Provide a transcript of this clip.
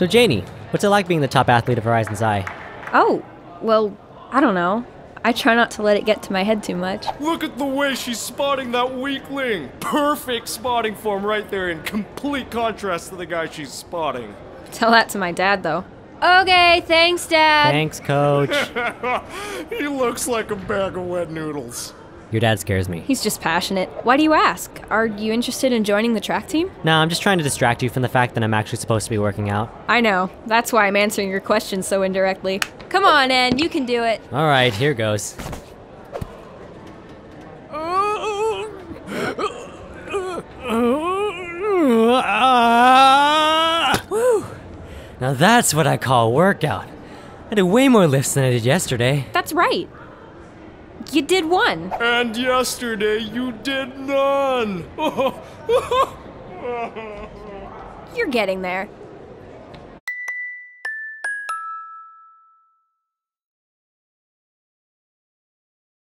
So Janie, what's it like being the top athlete of Horizons High? Oh, well, I don't know. I try not to let it get to my head too much. Look at the way she's spotting that weakling! Perfect spotting form right there in complete contrast to the guy she's spotting. Tell that to my dad, though. Okay, thanks, Dad. Thanks, Coach. He looks like a bag of wet noodles. Your dad scares me. He's just passionate. Why do you ask? Are you interested in joining the track team? No, I'm just trying to distract you from the fact that I'm actually supposed to be working out. I know. That's why I'm answering your question so indirectly. Come on, Ed. You can do it. All right, here goes. Whew. Now that's what I call a workout. I did way more lifts than I did yesterday. That's right. You did one. And yesterday you did none. You're getting there.